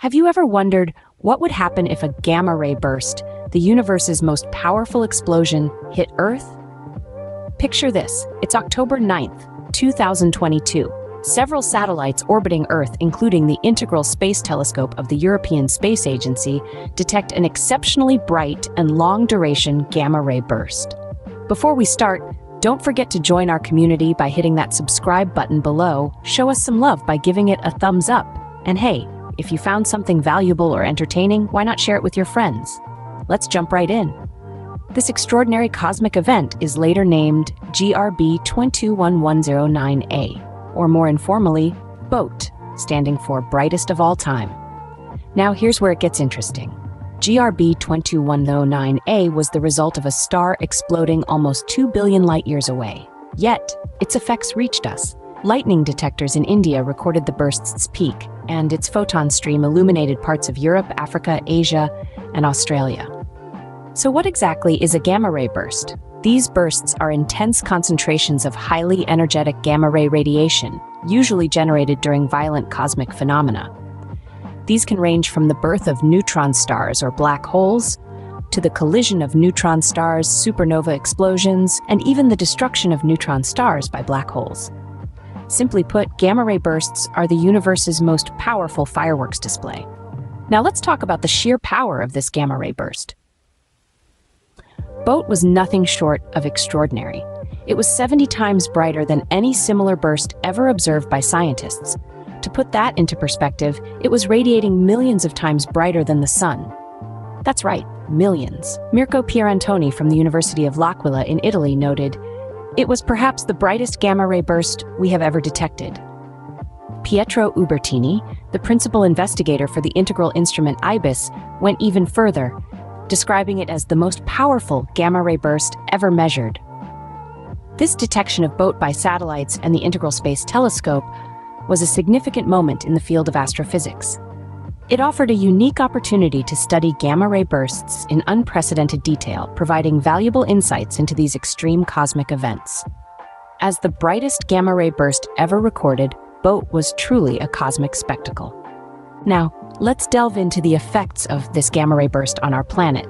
Have you ever wondered what would happen if a gamma ray burst, the universe's most powerful explosion, hit Earth? Picture this, it's October 9th, 2022. Several satellites orbiting Earth, including the Integral Space Telescope of the European Space Agency, detect an exceptionally bright and long-duration gamma ray burst. Before we start, don't forget to join our community by hitting that subscribe button below, show us some love by giving it a thumbs up, and hey, if you found something valuable or entertaining, why not share it with your friends? Let's jump right in. This extraordinary cosmic event is later named GRB 221009A, or more informally, BOAT, standing for Brightest of All Time. Now here's where it gets interesting. GRB 221009A was the result of a star exploding almost 2 billion light-years away. Yet, its effects reached us. Lightning detectors in India recorded the burst's peak, and its photon stream illuminated parts of Europe, Africa, Asia, and Australia. So what exactly is a gamma ray burst? These bursts are intense concentrations of highly energetic gamma ray radiation, usually generated during violent cosmic phenomena. These can range from the birth of neutron stars or black holes, to the collision of neutron stars, supernova explosions, and even the destruction of neutron stars by black holes. Simply put, gamma ray bursts are the universe's most powerful fireworks display. Now let's talk about the sheer power of this gamma ray burst. BOAT was nothing short of extraordinary. It was 70 times brighter than any similar burst ever observed by scientists. To put that into perspective, it was radiating millions of times brighter than the sun. That's right, millions. Mirko Pierantoni from the University of L'Aquila in Italy noted, "It was perhaps the brightest gamma ray burst we have ever detected." Pietro Ubertini, the principal investigator for the integral instrument IBIS, went even further, describing it as the most powerful gamma ray burst ever measured. This detection of BOAT by satellites and the Integral Space Telescope was a significant moment in the field of astrophysics. It offered a unique opportunity to study gamma ray bursts in unprecedented detail, providing valuable insights into these extreme cosmic events. As the brightest gamma ray burst ever recorded, BOAT was truly a cosmic spectacle. Now, let's delve into the effects of this gamma ray burst on our planet.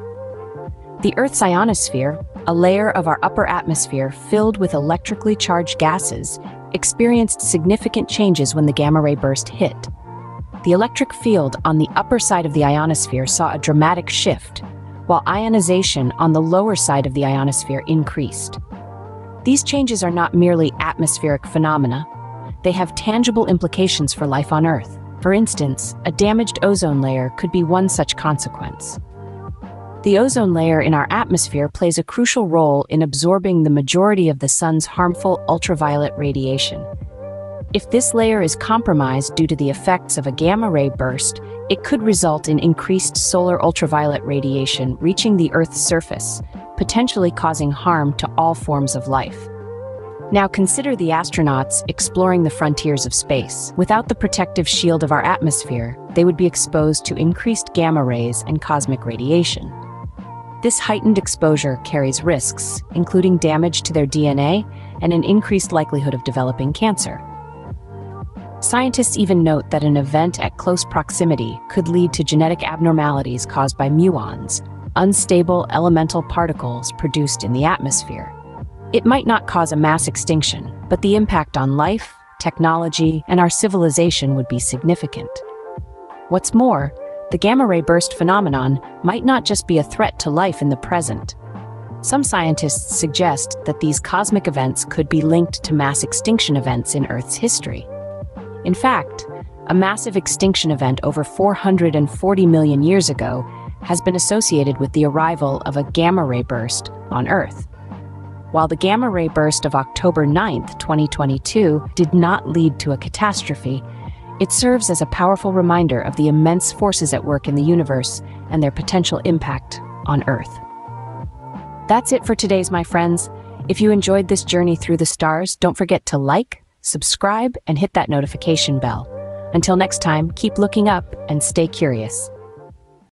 The Earth's ionosphere, a layer of our upper atmosphere filled with electrically charged gases, experienced significant changes when the gamma ray burst hit. The electric field on the upper side of the ionosphere saw a dramatic shift, while ionization on the lower side of the ionosphere increased. These changes are not merely atmospheric phenomena. They have tangible implications for life on Earth. For instance, a damaged ozone layer could be one such consequence. The ozone layer in our atmosphere plays a crucial role in absorbing the majority of the sun's harmful ultraviolet radiation. If this layer is compromised due to the effects of a gamma ray burst, it could result in increased solar ultraviolet radiation reaching the Earth's surface, potentially causing harm to all forms of life. Now consider the astronauts exploring the frontiers of space. Without the protective shield of our atmosphere, they would be exposed to increased gamma rays and cosmic radiation. This heightened exposure carries risks, including damage to their DNA and an increased likelihood of developing cancer. Scientists even note that an event at close proximity could lead to genetic abnormalities caused by muons, unstable elemental particles produced in the atmosphere. It might not cause a mass extinction, but the impact on life, technology, and our civilization would be significant. What's more, the gamma ray burst phenomenon might not just be a threat to life in the present. Some scientists suggest that these cosmic events could be linked to mass extinction events in Earth's history. In fact, a massive extinction event over 440 million years ago has been associated with the arrival of a gamma ray burst on Earth. While the gamma ray burst of October 9, 2022 did not lead to a catastrophe, it serves as a powerful reminder of the immense forces at work in the universe and their potential impact on Earth. That's it for today's, my friends. If you enjoyed this journey through the stars, don't forget to like, subscribe, and hit that notification bell. Until next time, keep looking up and stay curious.